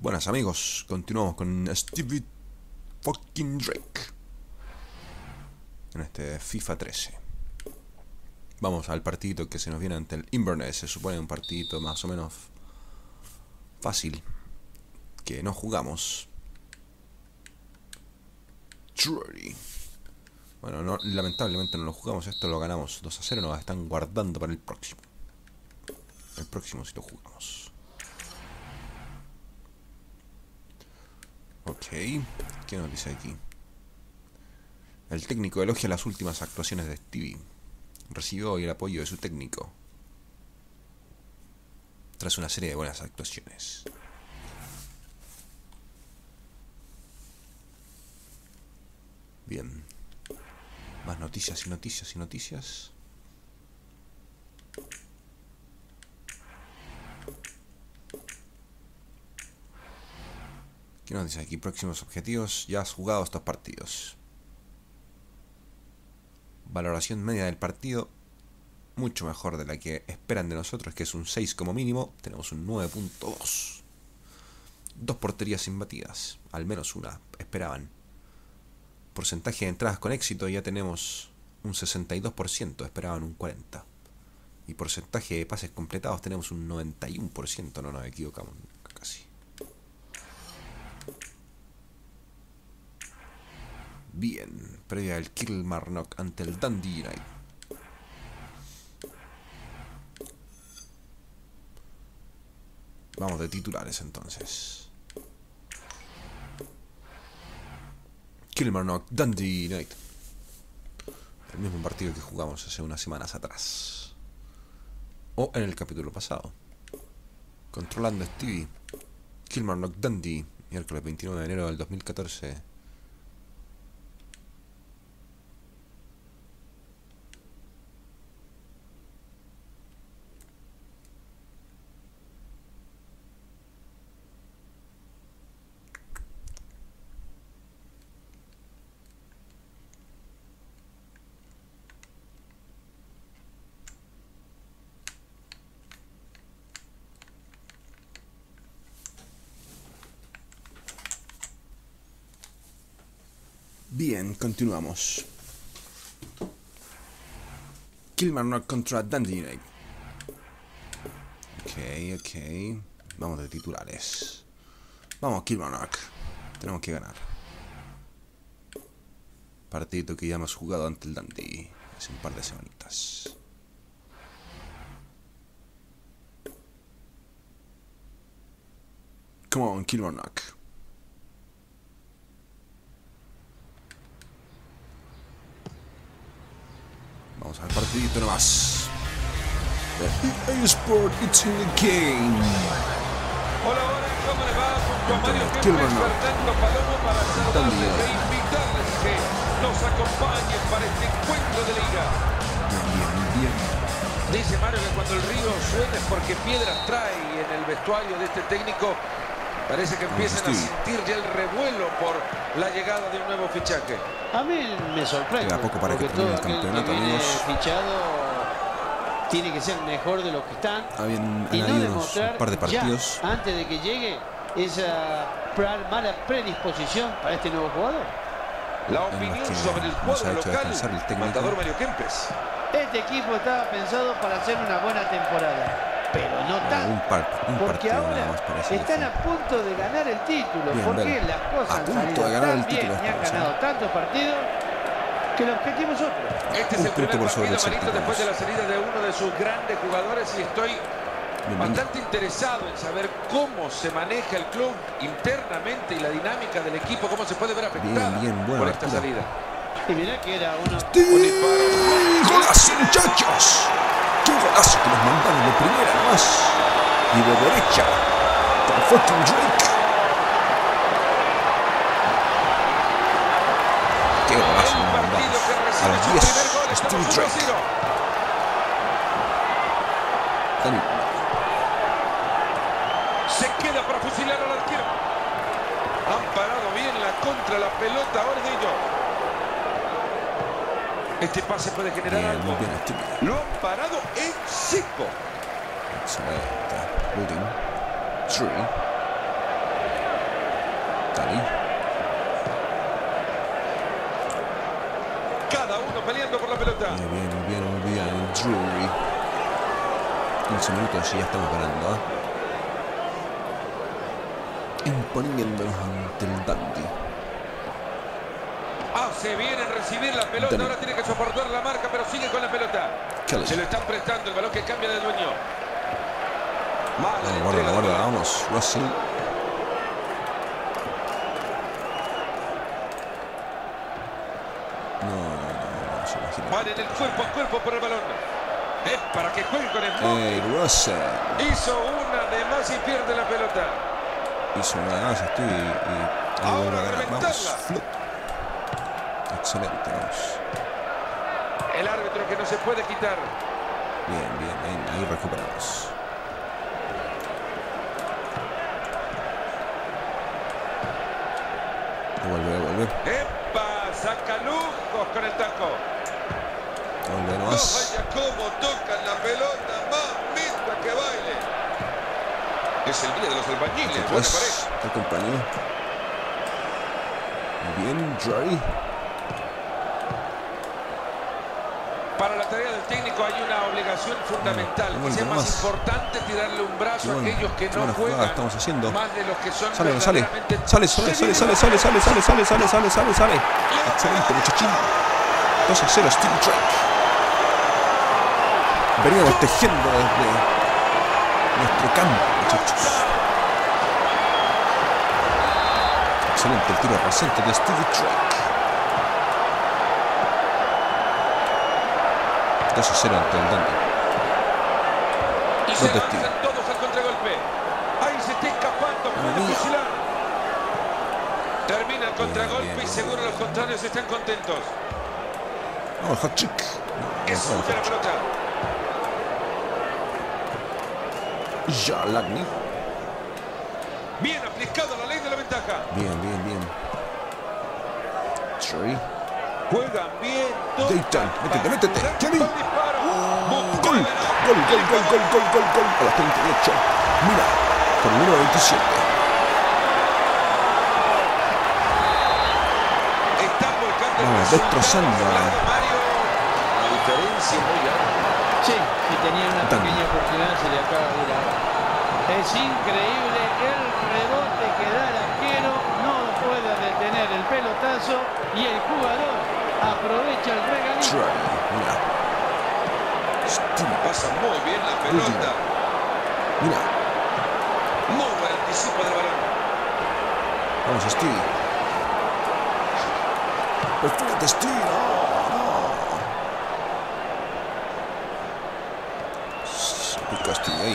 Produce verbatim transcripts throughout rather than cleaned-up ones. Buenas amigos, continuamos con Stevie fucking Drake en este FIFA trece. Vamos al partidito que se nos viene ante el Inverness. Se supone un partidito más o menos fácil, que no jugamos. Bueno, no, lamentablemente no lo jugamos. Esto lo ganamos dos a cero, nos están guardando para el próximo. El próximo sí lo jugamos. Ok, ¿qué nos dice aquí? El técnico elogia las últimas actuaciones de Stevie. Recibió hoy el apoyo de su técnico tras una serie de buenas actuaciones. Bien. Más noticias y noticias y noticias. ¿Qué nos dice aquí? Próximos objetivos. Ya has jugado estos partidos. Valoración media del partido. Mucho mejor de la que esperan de nosotros, que es un seis como mínimo. Tenemos un nueve punto dos. Dos porterías imbatidas. Al menos una esperaban. Porcentaje de entradas con éxito. Ya tenemos un sesenta y dos por ciento. Esperaban un cuarenta por ciento. Y porcentaje de pases completados. Tenemos un noventa y uno por ciento. No nos equivocamos casi. Bien, previa del Kilmarnock ante el Dundee United. Vamos de titulares entonces. Kilmarnock, Dundee United. El mismo partido que jugamos hace unas semanas atrás. O en el capítulo pasado. Controlando a Stevie. Kilmarnock, Dundee. Miércoles veintinueve de enero del dos mil catorce. Bien, continuamos. Kilmarnock contra Dundee United. Ok, ok. Vamos de titulares. Vamos, Kilmarnock. Tenemos que ganar. Partido que ya hemos jugado ante el Dundee hace un par de semanitas. Come on, Kilmarnock. Vamos al partidito nomás. The E A Sports, it's in the game. Hola, hola, ¿cómo les va? Con Mario Kempes, Fernando Palomo, para saludarles e invitarles que nos acompañen para este encuentro de liga. Bien, bien, bien. Dice Mario que cuando el río suena es porque piedras trae, y en el vestuario de este técnico parece que empiezan a sentir ya el revuelo por la llegada de un nuevo fichaje. A mí me sorprende. Queda poco para que termine el campeonato, que viene amigos. Fichado tiene que ser mejor de los que están. Habían y no demostrar un par de partidos ya, antes de que llegue esa mala predisposición para este nuevo jugador. La opinión sobre el cuadro local, el matador Mario Kempes. Este equipo estaba pensado para hacer una buena temporada. Pero no tanto, un par, un porque ahora están a punto de ganar el título, bien, porque bien. Las cosas a punto de ganar el título y han ganado tantos partidos que el objetivo es otro. Este un es el primer partido amarillo después de la salida de uno de sus grandes jugadores, y estoy bien, bastante bien. interesado en saber cómo se maneja el club internamente y la dinámica del equipo, cómo se puede ver afectada bien, bien, por esta salida. Y mirá que era uno... ¡Golazo, muchachos! ¡Qué golazo que nos mandaron de primera nomás! Y de derecha, con fucking Drake. ¡Qué golazo nos mandaron! A los diez, Stevie Drake. Se queda para fusilar al arquero. Han parado bien la contra, la pelota ahora de ellos. Este pase puede generar yeah, algo. Lo han parado en seco. Cada uno peleando por la pelota. Muy bien, muy bien, muy bien. Drury. quince minutos y ya estamos ganando. ¿eh? Imponiéndonos ante el Dundee. Hace bien en recibir la pelota. Ahora tiene que soportar la marca, pero sigue con la pelota. Kelly. Se lo están prestando. El balón que cambia de dueño. Vale, guarda, guarda, guarda. Vamos, Russell. No, no, no, no se imagina. Van en el cuerpo a cuerpo por el balón. Es para que juegue con el balón. Hey, Russell. Hizo una de más y pierde la pelota. Hizo una de más, estoy. Y, y ahora a reventarla. Excelente. El árbitro que no se puede quitar. Bien, bien, bien. Ahí recuperamos. Vuelve, vuelve. ¡Epa! Saca lujos con el taco. Vuelve nomás. No vaya cómo tocan la pelota. Mamita que baile. Es el día de los albañiles. Pues, te acompaño. Bien, Dry. Para la tarea del técnico hay una obligación fundamental. Bueno, que bueno, sea más, más importante tirarle un brazo bueno, a aquellos que no bueno, juegan. Estamos haciendo. Más de los que son. Sale, sale, sale, sale, sale, sale, sale, sale, sale, sale, sale, sale, sale, sale. Excelente, muchachín. dos a cero, Stevie Drake. Veníamos tejiendo desde nuestro campo, muchachos. Excelente el tiro reciente de Stevie Drake. dos a cero ante el Dundee. Y se avanzan todos al contragolpe. Ahí se está escapando. Puede fusilar. Termina el contragolpe bien, bien. Y seguro los contrarios están contentos. Oh, hot chick. No, es una pelota. Ya, Lagny. Bien aplicado la ley de la ventaja. Bien, bien, bien. Tree. Juegan bien todos. Métete, métete. Kelly. Gol, gol, gol, gol, gol, gol, gol, gol. A las treinta y ocho. Mira, con el número veintisiete. Están volcando. Ah, destrozando. La diferencia muy grande. Sí, si tenía una pequeña oportunidad se le acaba de ir ahora. Es increíble el rebote que da el arquero. No puede detener el pelotazo y el jugador aprovecha el regalito. Mira. Steve. Pasa muy bien la pelota. Mira. Muy buen anticipo del balón. Vamos, Steve. Pues fíjate, Steve. No, no. Se pica Steve ahí.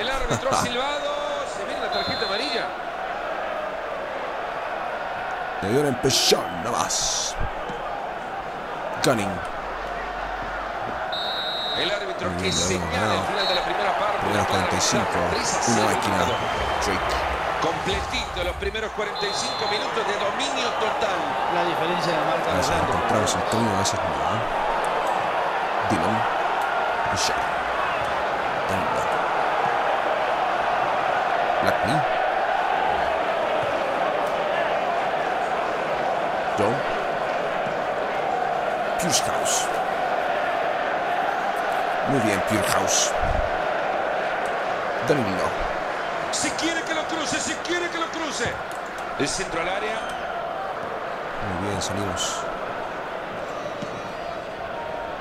El árbitro ha silbado. Se viene la tarjeta amarilla. Debió empezar nomás. Cunning. El árbitro que señala el final de la primera parte. Primeros cuarenta y cinco. Una máquina. Drake. Completito los primeros cuarenta y cinco minutos de dominio total. La diferencia de marca. Vamos a encontrar el término de ese jugador. Dylan. Bishop. Tanda. Blackney. Joe. House. Muy bien, Purehouse. Danilo. Se quiere que lo cruce, se quiere que lo cruce. El centro al área. Muy bien, salimos.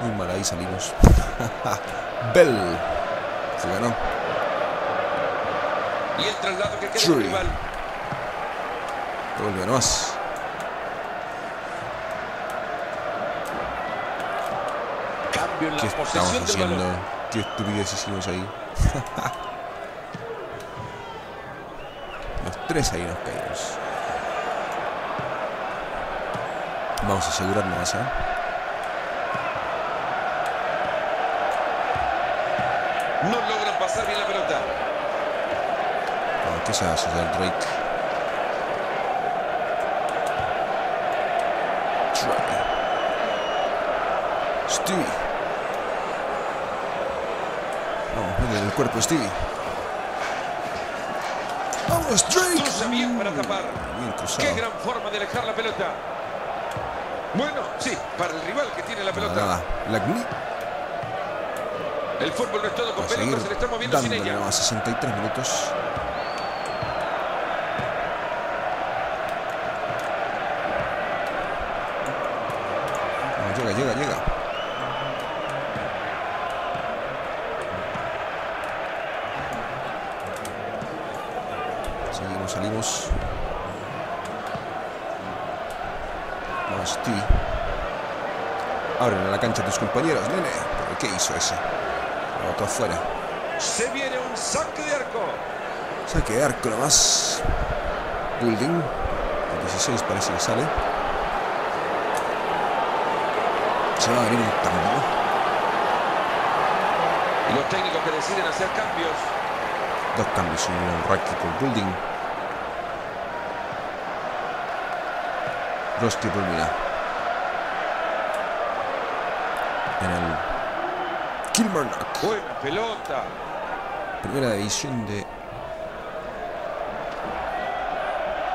Muy mal ahí salimos. Bell. Se ganó. Y el traslado que queda el rival. Volvió más. ¿Qué estamos haciendo? ¿Qué estupidez hicimos ahí? Los tres ahí nos caímos. Vamos a asegurarnos esa. ¿eh? No logran pasar bien la pelota. No, ¿qué se hace del Drake? Drake. Stevie. Vamos, viene del cuerpo Stevie. ¡Vamos, Drake! Cruza bien para tapar. ¡Qué gran forma de alejar la pelota! Bueno, sí, para el rival que tiene la pelota. El fútbol no es todo con pelotas, se le está moviendo sin ella. A sesenta y tres minutos. Llega, llega, llega. Seguimos, salimos. Vamos, T. Ábrele la cancha a tus compañeros, nene. ¿Pero qué hizo ese? La botó afuera. Se viene un saque de arco. Saque de arco nomás. Building. El dieciséis parece que sale. Se va a venir un tambor. Y los técnicos que deciden hacer cambios. Dos cambios, un Raki por Building. Rosti por Mina. En el Kilmarnock. Buena pelota. Primera división de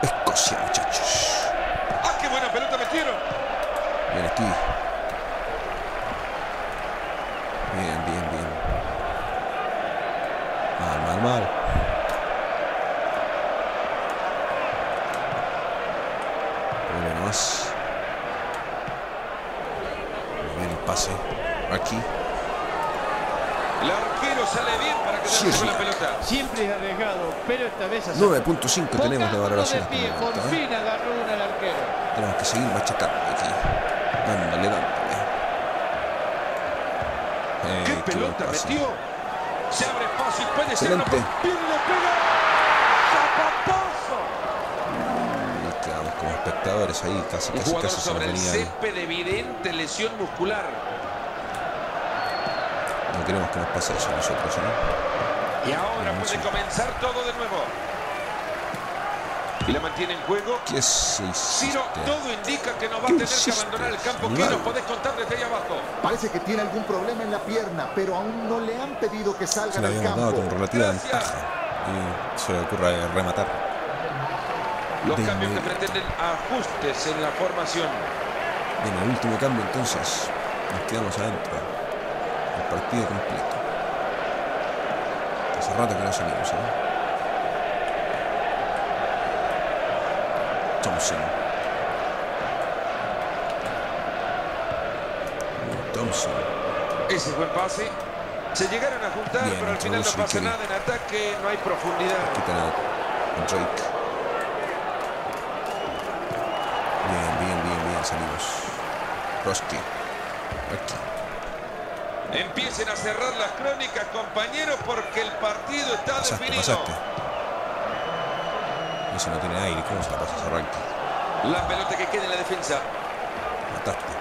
Escocia, muchachos. ¡Ah, qué buena pelota metieron! Bien aquí. Bien, bien, bien. Mal, mal, mal. Vuelve nomás. Bien el pase. Aquí. El arquero sale bien para que sí, sí. La pelota. Siempre es arriesgado, pero esta vez hace... nueve punto cinco tenemos de valoración. Por fin agarró una al arquero. Tenemos que seguir machacando aquí. Dándole, dándole. Eh, ¡Qué pelota metió! Se abre paso y puede ser una... ¡Bien le pega! ¡Zapatazo! Y quedamos como espectadores ahí, casi, casi, casi sobre el césped, evidente lesión muscular. No queremos que nos pase eso a nosotros, ¿no? Y ahora no, puede comenzar todo de nuevo. Y la mantiene en juego. ¿Qué es Ciro? Todo indica que no va a tener que abandonar el campo. ¿Qué nos podés contar desde ahí abajo? Parece que tiene algún problema en la pierna, pero aún no le han pedido que salga del campo. Se dado con relativa Gracias. ventaja. Y se le ocurre rematar. Los de cambios que pretenden ajustes en la formación. En el último cambio, entonces, nos quedamos adentro. El partido completo. Hace rato que no salimos, ¿eh? Thompson. Thompson. Ese buen pase. Se llegaron a juntar, bien, pero al final no pasa nada en ataque, no hay profundidad. Aquí Drake. Bien, bien, bien, bien, salimos. Roski. Aquí. Empiecen a cerrar las crónicas, compañeros, porque el partido está pasaste, definido. Pasaste. Eso no tiene aire, ¿cómo se la pasa a Rankin? La pelota que queda en la defensa. Mataste.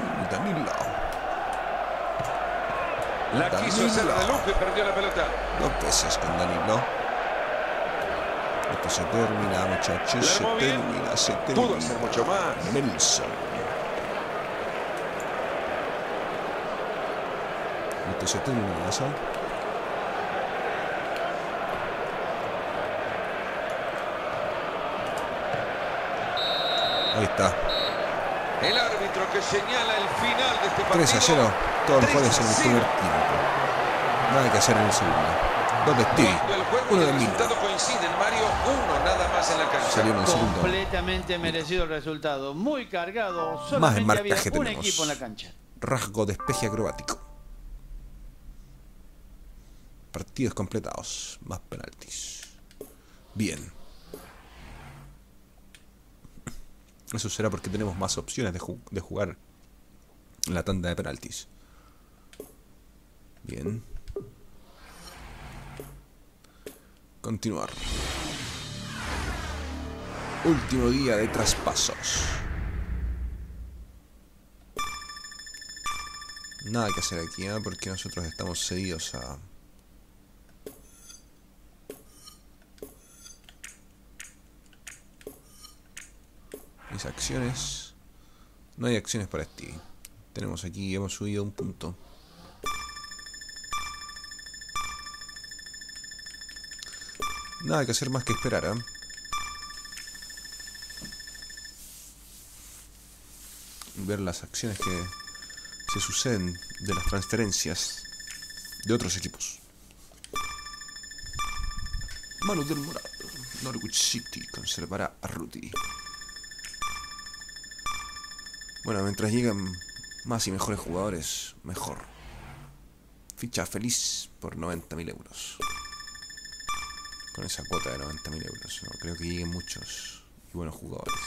Mm, Danilo. La Danilo. Quiso hacer la Lupe, perdió la pelota. Dos veces con Danilo. Esto se termina, muchachos. Se termina, se termina. Pudo hacer mucho más. Nelson. Esto se termina, ¿sabes? Ahí está. El árbitro que señala el final de este partido. tres a cero. Todo el juego es en el primer tiempo. Nada que hacer en el segundo. Dos de Stevie. Uno de Mina. Salió en el segundo. Completamente merecido el resultado. Muy cargado. Más en marcaje tenemos. Rasgo de espeje acrobático. Partidos completados. Más penaltis. Bien. Eso será porque tenemos más opciones de, ju de jugar en la tanda de penaltis. Bien. Continuar. Último día de traspasos. Nada que hacer aquí, ¿eh? Porque nosotros estamos cedidos a... mis acciones. No hay acciones para Stevie. Tenemos aquí, hemos subido un punto. Nada que hacer más que esperar, ¿eh? Ver las acciones que se suceden de las transferencias de otros equipos. Manu del Moral. Norwich City conservará a Ruti. Bueno, mientras llegan más y mejores jugadores, mejor. Ficha feliz por noventa mil euros. Con esa cuota de noventa mil euros. No creo que lleguen muchos y buenos jugadores.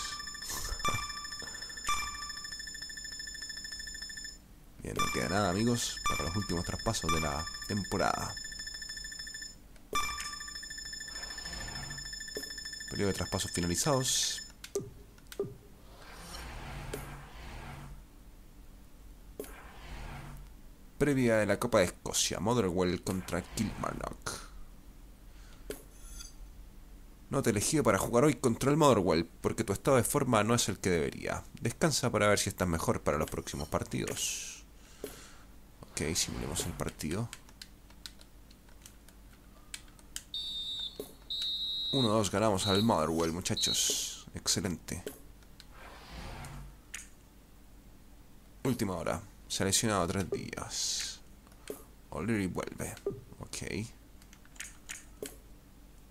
Bien, no queda nada, amigos, para los últimos traspasos de la temporada. Periodo de traspasos finalizados. Previa de la Copa de Escocia. Motherwell contra Kilmarnock. No te he elegido para jugar hoy contra el Motherwell porque tu estado de forma no es el que debería. Descansa para ver si estás mejor para los próximos partidos. Ok, simulemos el partido. uno dos, ganamos al Motherwell, muchachos. Excelente. Última hora. Se ha lesionado tres días. O'Leary vuelve. Ok.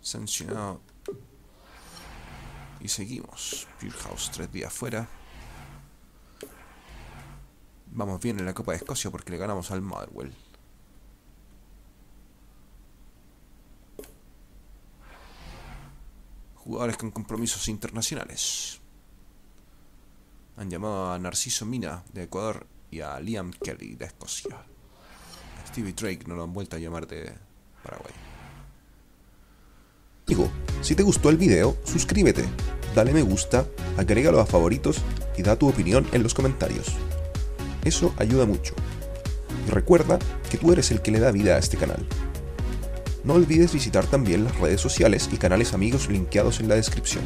Sancionado. Y seguimos. Purehouse, tres días fuera. Vamos bien en la Copa de Escocia porque le ganamos al Motherwell. Jugadores con compromisos internacionales. Han llamado a Narciso Mina de Ecuador y a Liam Kelly de Escocia. A Stevie Drake no lo han vuelto a llamar de Paraguay. Digo, si te gustó el video, suscríbete, dale me gusta, agrégalo a favoritos y da tu opinión en los comentarios. Eso ayuda mucho. Y recuerda que tú eres el que le da vida a este canal. No olvides visitar también las redes sociales y canales amigos linkeados en la descripción.